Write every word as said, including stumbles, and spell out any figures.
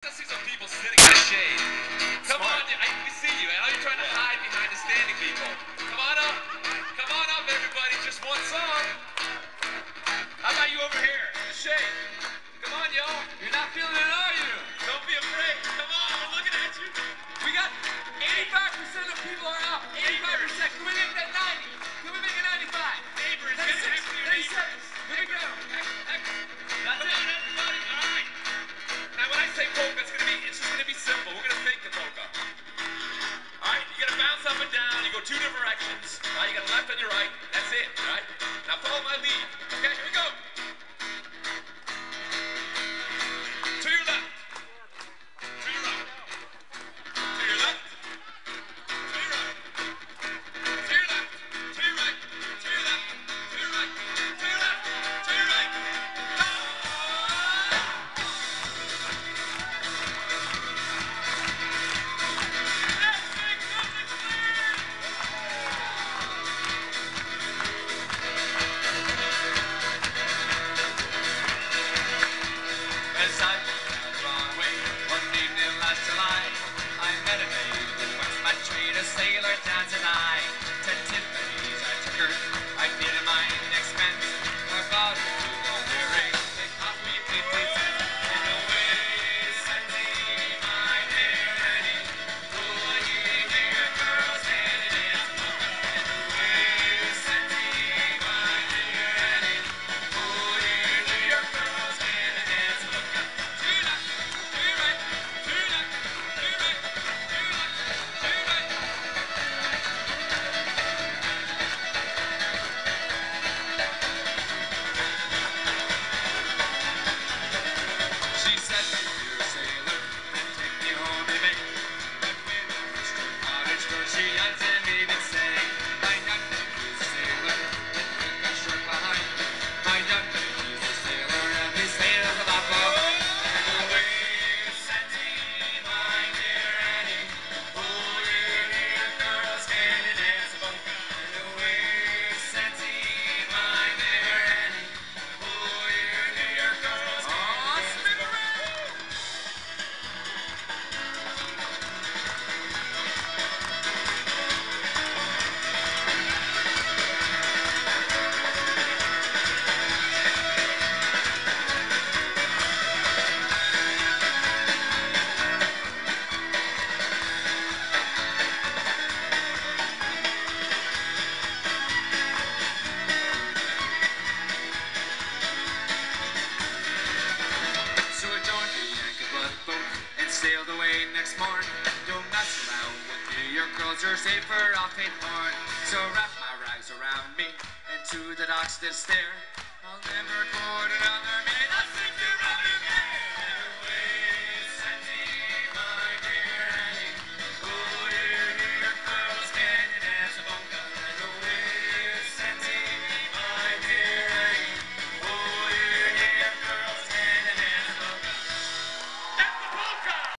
I see some people sitting in the shade. Come Smart. on, I can see you. And are you trying to hide behind the standing people? Come on up. Come on up, everybody. Just one song. How about you over here in the shade? Come on, y'all. You're not feeling it, are you? Don't be afraid. Come on, we're looking at you. We got eighty-five percent of people are up. eighty-five percent. Can we make that ninety? Can we make it ninety-five? Neighbors, neighbors. Here we go. That's it. Polka, it's gonna be, it's just gonna be simple. We're gonna fake the polka. Alright, you gotta bounce up and down, you go two different directions. Alright, you got a left and your right. That's it, alright? Now follow my lead. Okay, here we go. To your left. To your right. To your left. To your right. To your left. To your right. To your left. To your right. To your left. To your right. Sailor dads and I, to Tiffany's I took her, I paid a mind expense, her body to go weary, they caught me fifteen cents, and away sent me my dear Annie, who I gave dear girls and it is broken, and away sent me my dear Annie, who dear dear girls and it is broken. Do not, do right, do not, do right, do not. Sailed away next morn. Don't mess around with New York girls, you're safer off a horn. So wrap my rags around me, and to the docks that stare, I'll never quote another man. I think you're